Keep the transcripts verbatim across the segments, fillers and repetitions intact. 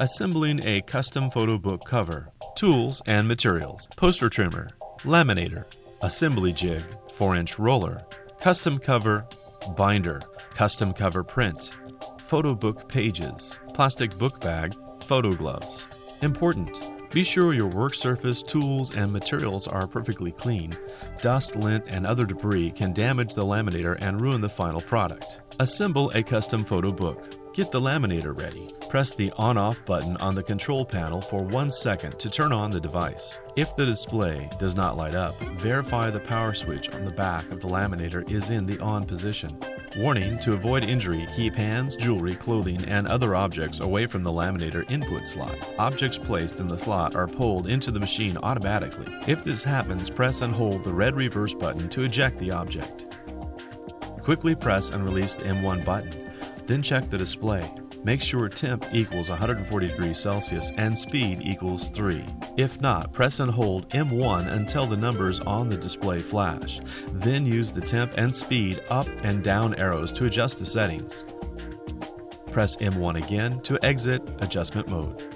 assembling a custom photo book cover, tools and materials, poster trimmer, laminator, assembly jig, four inch roller, custom cover, binder, custom cover print, photo book pages, plastic book bag, photo gloves. Important! Be sure your work surface, tools, and materials are perfectly clean. Dust, lint, and other debris can damage the laminator and ruin the final product. Assemble a custom photo book. Get the laminator ready. Press the on-off button on the control panel for one second to turn on the device. If the display does not light up, verify the power switch on the back of the laminator is in the on position. Warning: to avoid injury, keep hands, jewelry, clothing, and other objects away from the laminator input slot. Objects placed in the slot are pulled into the machine automatically. If this happens, press and hold the red reverse button to eject the object. Quickly press and release the M one button, then check the display. Make sure temp equals one hundred forty degrees Celsius and speed equals three. If not, press and hold M one until the numbers on the display flash. Then use the temp and speed up and down arrows to adjust the settings. Press M one again to exit adjustment mode.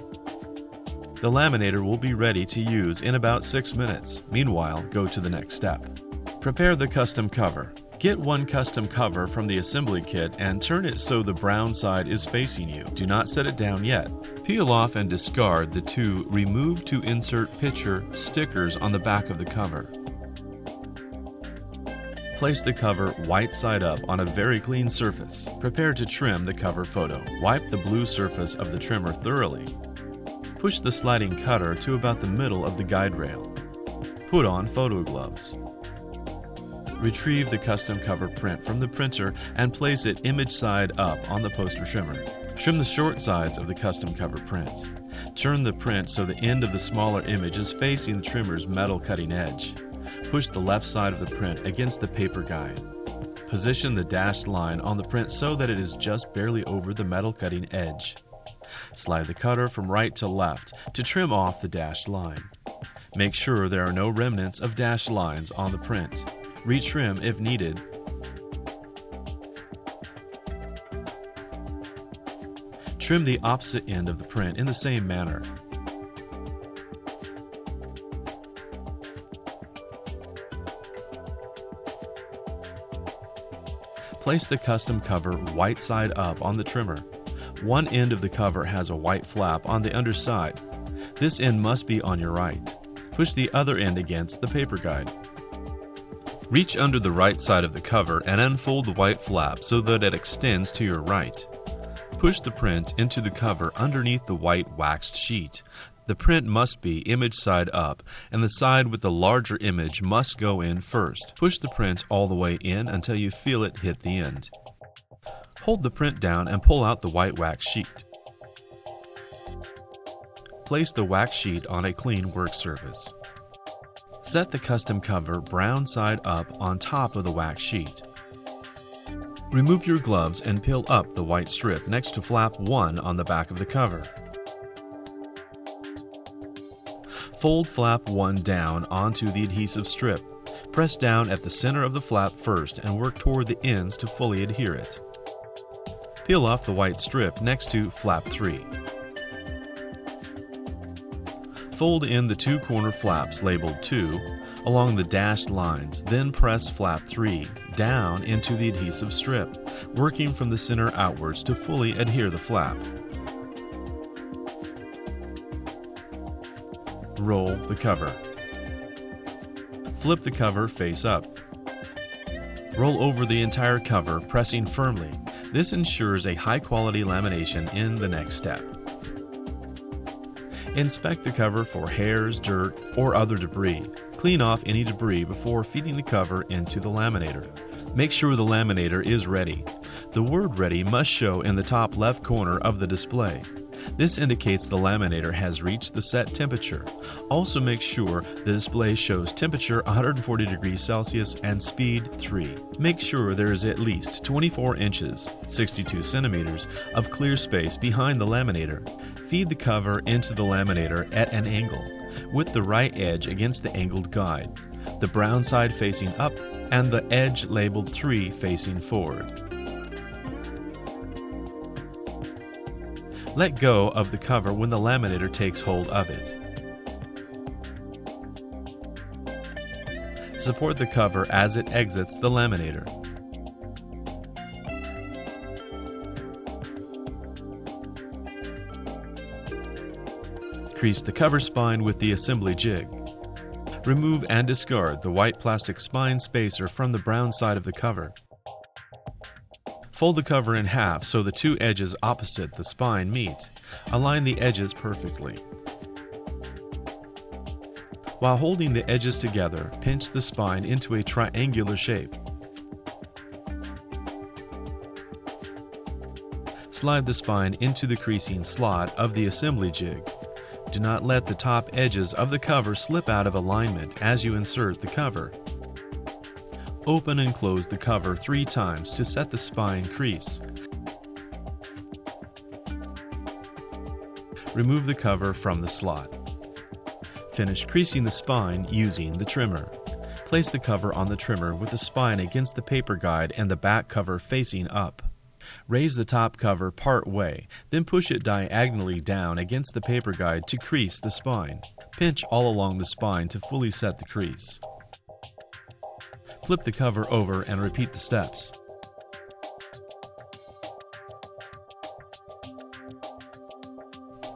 The laminator will be ready to use in about six minutes. Meanwhile, go to the next step. Prepare the custom cover. Get one custom cover from the assembly kit and turn it so the brown side is facing you. Do not set it down yet. Peel off and discard the two Remove to Insert Picture stickers on the back of the cover. Place the cover white side up on a very clean surface. Prepare to trim the cover photo. Wipe the blue surface of the trimmer thoroughly. Push the sliding cutter to about the middle of the guide rail. Put on photo gloves. Retrieve the custom cover print from the printer and place it image side up on the poster trimmer. Trim the short sides of the custom cover print. Turn the print so the end of the smaller image is facing the trimmer's metal cutting edge. Push the left side of the print against the paper guide. Position the dashed line on the print so that it is just barely over the metal cutting edge. Slide the cutter from right to left to trim off the dashed line. Make sure there are no remnants of dashed lines on the print. Retrim if needed. Trim the opposite end of the print in the same manner. Place the custom cover white side up on the trimmer. One end of the cover has a white flap on the underside. This end must be on your right. Push the other end against the paper guide. Reach under the right side of the cover and unfold the white flap so that it extends to your right. Push the print into the cover underneath the white waxed sheet. The print must be image side up, and the side with the larger image must go in first. Push the print all the way in until you feel it hit the end. Hold the print down and pull out the white wax sheet. Place the wax sheet on a clean work surface. Set the custom cover brown side up on top of the wax sheet. Remove your gloves and peel up the white strip next to flap one on the back of the cover. Fold flap one down onto the adhesive strip. Press down at the center of the flap first and work toward the ends to fully adhere it. Peel off the white strip next to flap three. Fold in the two corner flaps labeled two along the dashed lines, then press flap three down into the adhesive strip, working from the center outwards to fully adhere the flap. Roll the cover. Flip the cover face up. Roll over the entire cover, pressing firmly. This ensures a high-quality lamination in the next step. Inspect the cover for hairs, dirt, or other debris. Clean off any debris before feeding the cover into the laminator. Make sure the laminator is ready. The word "ready" must show in the top left corner of the display. This indicates the laminator has reached the set temperature. Also make sure the display shows temperature one hundred forty degrees Celsius and speed three. Make sure there is at least twenty-four inches, sixty-two centimeters, of clear space behind the laminator. Feed the cover into the laminator at an angle, with the right edge against the angled guide, the brown side facing up, and the edge labeled three facing forward. Let go of the cover when the laminator takes hold of it. Support the cover as it exits the laminator. Crease the cover spine with the assembly jig. Remove and discard the white plastic spine spacer from the brown side of the cover. Fold the cover in half so the two edges opposite the spine meet. Align the edges perfectly. While holding the edges together, pinch the spine into a triangular shape. Slide the spine into the creasing slot of the assembly jig. Do not let the top edges of the cover slip out of alignment as you insert the cover. Open and close the cover three times to set the spine crease. Remove the cover from the slot. Finish creasing the spine using the trimmer. Place the cover on the trimmer with the spine against the paper guide and the back cover facing up. Raise the top cover part way, then push it diagonally down against the paper guide to crease the spine. Pinch all along the spine to fully set the crease. Flip the cover over and repeat the steps.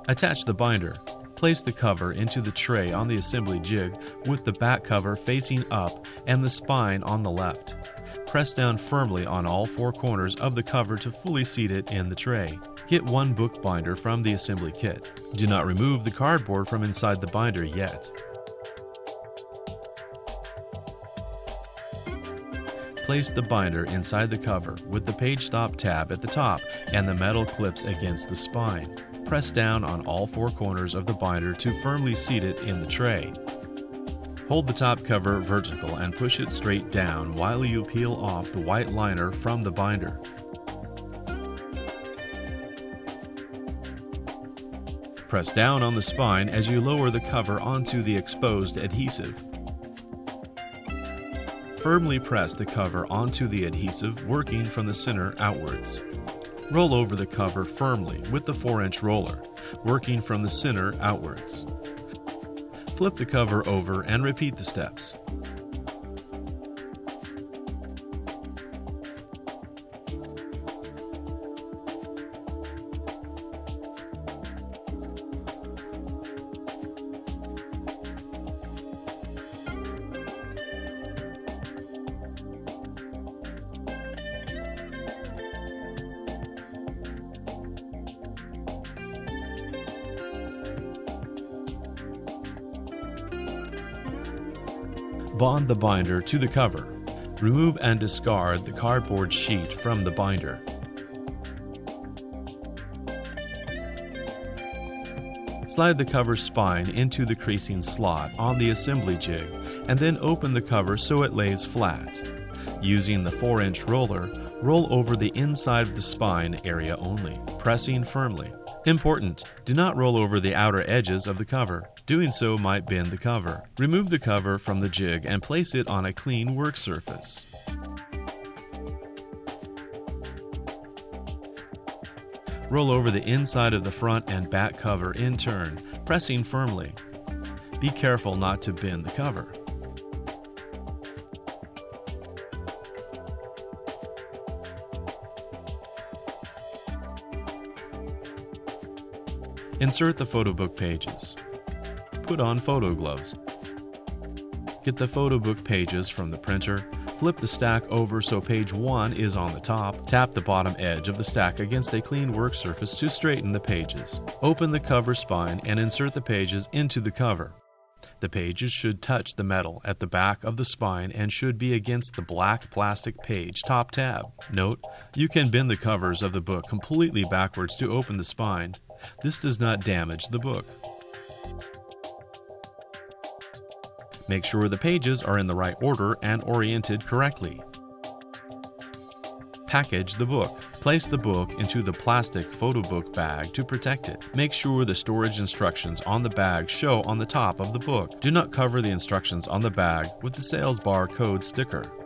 Attach the binder. Place the cover into the tray on the assembly jig with the back cover facing up and the spine on the left. Press down firmly on all four corners of the cover to fully seat it in the tray. Get one book binder from the assembly kit. Do not remove the cardboard from inside the binder yet. Place the binder inside the cover with the page stop tab at the top and the metal clips against the spine. Press down on all four corners of the binder to firmly seat it in the tray. Hold the top cover vertical and push it straight down while you peel off the white liner from the binder. Press down on the spine as you lower the cover onto the exposed adhesive. Firmly press the cover onto the adhesive, working from the center outwards. Roll over the cover firmly with the four inch roller, working from the center outwards. Flip the cover over and repeat the steps. Bond the binder to the cover. Remove and discard the cardboard sheet from the binder. Slide the cover spine into the creasing slot on the assembly jig and then open the cover so it lays flat. Using the four inch roller, roll over the inside of the spine area only, pressing firmly. Important, do not roll over the outer edges of the cover. Doing so might bend the cover. Remove the cover from the jig and place it on a clean work surface. Roll over the inside of the front and back cover in turn, pressing firmly. Be careful not to bend the cover. Insert the photo book pages. Put on photo gloves. Get the photo book pages from the printer. Flip the stack over so page one is on the top. Tap the bottom edge of the stack against a clean work surface to straighten the pages. Open the cover spine and insert the pages into the cover. The pages should touch the metal at the back of the spine and should be against the black plastic page top tab. Note, you can bend the covers of the book completely backwards to open the spine. This does not damage the book. Make sure the pages are in the right order and oriented correctly. Package the book. Place the book into the plastic photo book bag to protect it. Make sure the storage instructions on the bag show on the top of the book. Do not cover the instructions on the bag with the sales bar code sticker.